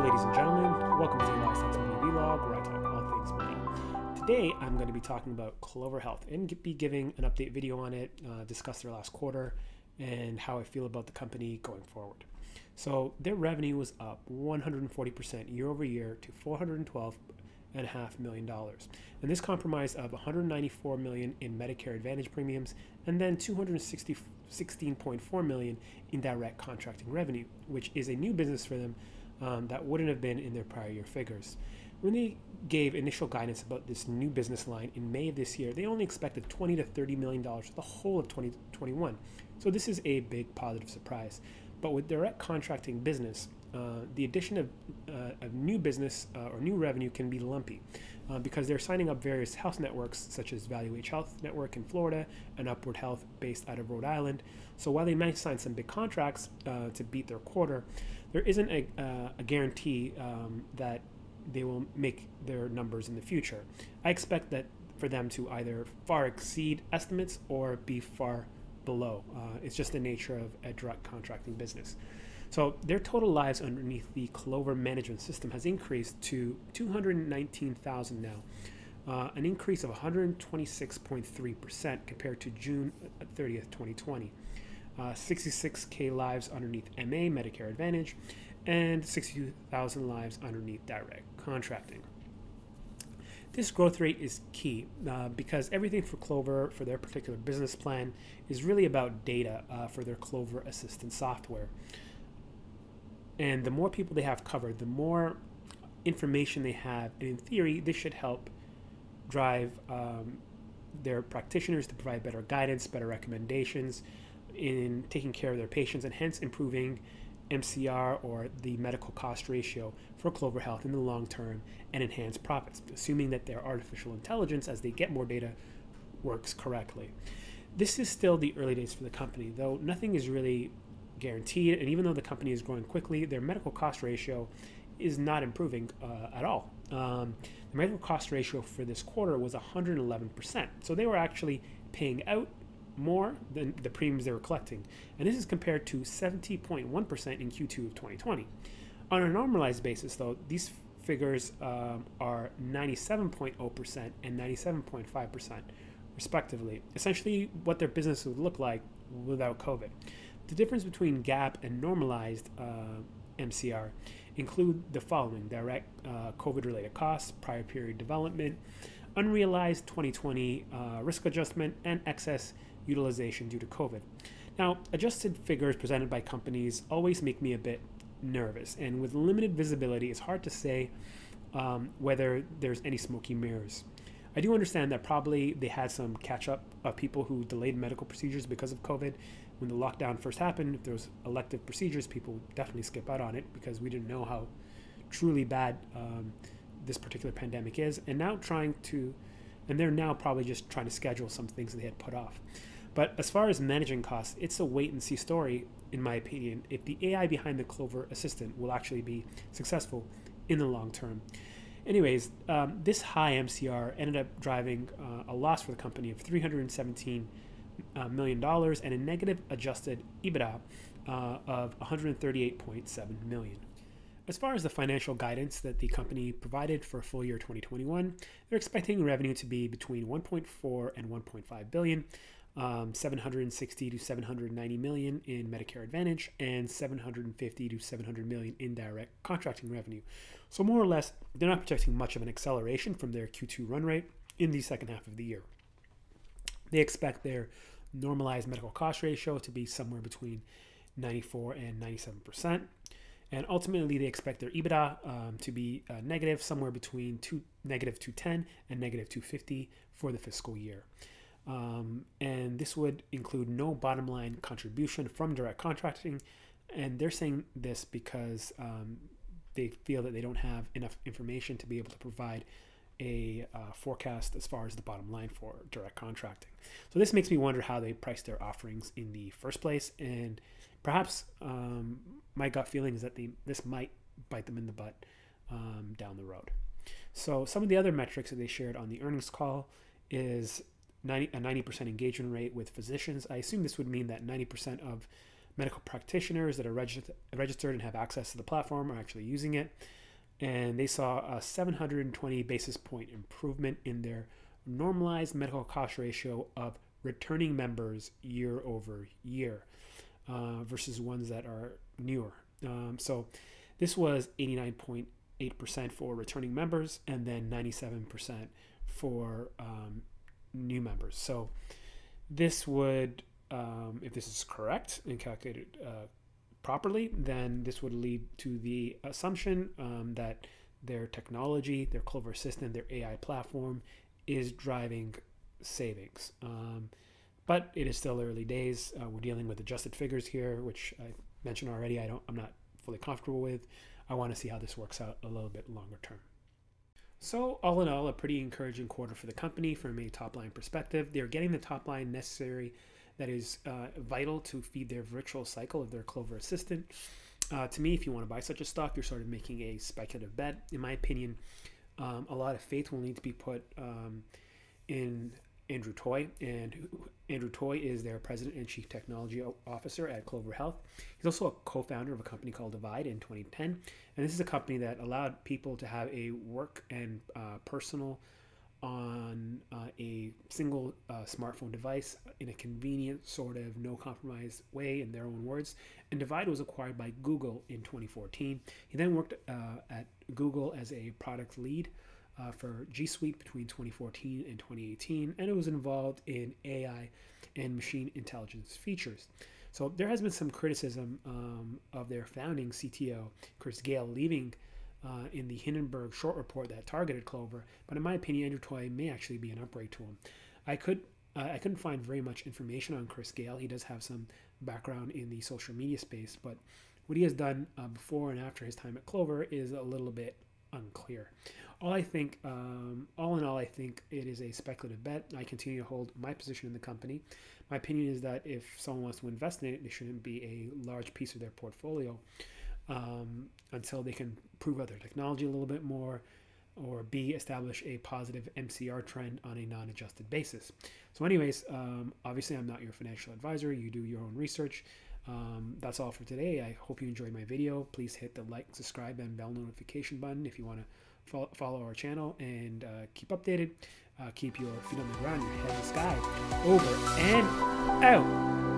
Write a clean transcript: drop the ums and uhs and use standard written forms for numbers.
Hello ladies and gentlemen, welcome to the Lifestyle Money Vlog, where I talk all things money. Today I'm going to be talking about Clover Health and be giving an update video on it, discuss their last quarter, and how I feel about the company going forward. So their revenue was up 140% year over year to $412.5 million, and this comprised of $194 million in Medicare Advantage premiums, and then $216.4 million in direct contracting revenue, which is a new business for them that wouldn't have been in their prior year figures. When they gave initial guidance about this new business line in May of this year, they only expected $20 to $30 million for the whole of 2021. So this is a big positive surprise. But with direct contracting business, the addition of new business or new revenue can be lumpy because they're signing up various health networks such as Value H Health Network in Florida and Upward Health based out of Rhode Island. So while they might sign some big contracts to beat their quarter, there isn't a guarantee that they will make their numbers in the future. I expect that for them to either far exceed estimates or be far below. It's just the nature of a direct contracting business. So their total lives underneath the Clover management system has increased to 219,000 now, an increase of 126.3% compared to June 30th, 2020. 66K lives underneath MA, Medicare Advantage, and 62,000 lives underneath direct contracting. This growth rate is key because everything for Clover, for their particular business plan, is really about data for their Clover Assistant software. And the more people they have covered, the more information they have, and in theory, this should help drive their practitioners to provide better guidance, better recommendations in taking care of their patients, and hence improving MCR, or the medical cost ratio, for Clover Health in the long term, and enhance profits, assuming that their artificial intelligence, as they get more data, works correctly. This is still the early days for the company, though nothing is really guaranteed, and even though the company is growing quickly, their medical cost ratio is not improving at all. The medical cost ratio for this quarter was 111%, so they were actually paying out more than the premiums they were collecting, and this is compared to 70.1% in Q2 of 2020. On a normalized basis, though, these figures are 97.0% and 97.5%, respectively, essentially what their business would look like without COVID. The difference between GAAP and normalized MCR include the following: direct COVID-related costs, prior period development, unrealized 2020 risk adjustment, and excess utilization due to COVID. Now, adjusted figures presented by companies always make me a bit nervous, and with limited visibility, it's hard to say whether there's any smoky mirrors. I do understand that probably they had some catch-up of people who delayed medical procedures because of COVID. When the lockdown first happened, if there was elective procedures, people would definitely skip out on it because we didn't know how truly bad this particular pandemic is, and now they're now probably just trying to schedule some things they had put off. But as far as managing costs, it's a wait and see story, in my opinion, if the AI behind the Clover Assistant will actually be successful in the long term. Anyways, this high MCR ended up driving a loss for the company of $317 million and a negative adjusted EBITDA of $138.7 million. As far as the financial guidance that the company provided for full year 2021, they're expecting revenue to be between 1.4 and 1.5 billion, 760 to 790 million in Medicare Advantage, and 750 to 700 million in direct contracting revenue. So more or less, they're not projecting much of an acceleration from their Q2 run rate in the second half of the year. They expect their normalized medical cost ratio to be somewhere between 94 and 97%. And ultimately, they expect their EBITDA to be negative, somewhere between negative 210 and negative 250 for the fiscal year. And this would include no bottom line contribution from direct contracting. And they're saying this because they feel that they don't have enough information to be able to provide a forecast as far as the bottom line for direct contracting. So this makes me wonder how they priced their offerings in the first place, and perhaps my gut feeling is that this might bite them in the butt down the road. So some of the other metrics that they shared on the earnings call is a 90% engagement rate with physicians. I assume this would mean that 90% of medical practitioners that are registered and have access to the platform are actually using it. And they saw a 720 basis point improvement in their normalized medical cost ratio of returning members year over year versus ones that are newer. So this was 89.8% for returning members and then 97% for new members. So this would, if this is correct and calculated properly, then this would lead to the assumption that their technology, their Clover Assistant, their AI platform is driving savings. But it is still early days. We're dealing with adjusted figures here, which I mentioned already. I'm not fully comfortable with. I want to see how this works out a little bit longer term. So all in all, a pretty encouraging quarter for the company from a top line perspective. They're getting the top line necessary that is vital to feed their virtual cycle of their Clover Assistant. To me, if you want to buy such a stock, you're sort of making a speculative bet. In my opinion, a lot of faith will need to be put in Andrew Toy, and Andrew Toy is their president and chief technology officer at Clover Health. He's also a co-founder of a company called Divide in 2010, and this is a company that allowed people to have a work and personal on a single smartphone device in a convenient sort of no compromise way, in their own words. And Divide was acquired by Google in 2014. He then worked at Google as a product lead for G Suite between 2014 and 2018, and it was involved in AI and machine intelligence features. So there has been some criticism of their founding CTO, Chris Gale, leaving in the Hindenburg short report that targeted Clover, but in my opinion, Andrew Toy may actually be an upgrade to him. I couldn't find very much information on Chris Gale. He does have some background in the social media space, but what he has done before and after his time at Clover is a little bit unclear. All in all, I think it is a speculative bet. I continue to hold my position in the company. My opinion is that if someone wants to invest in it, it shouldn't be a large piece of their portfolio. Until they can prove out their technology a little bit more, or B, establish a positive MCR trend on a non-adjusted basis. So anyways, obviously I'm not your financial advisor. You do your own research. That's all for today. I hope you enjoyed my video. Please hit the like, subscribe, and bell notification button if you want to follow our channel and keep updated. Keep your feet on the ground, your head in the sky. Over and out.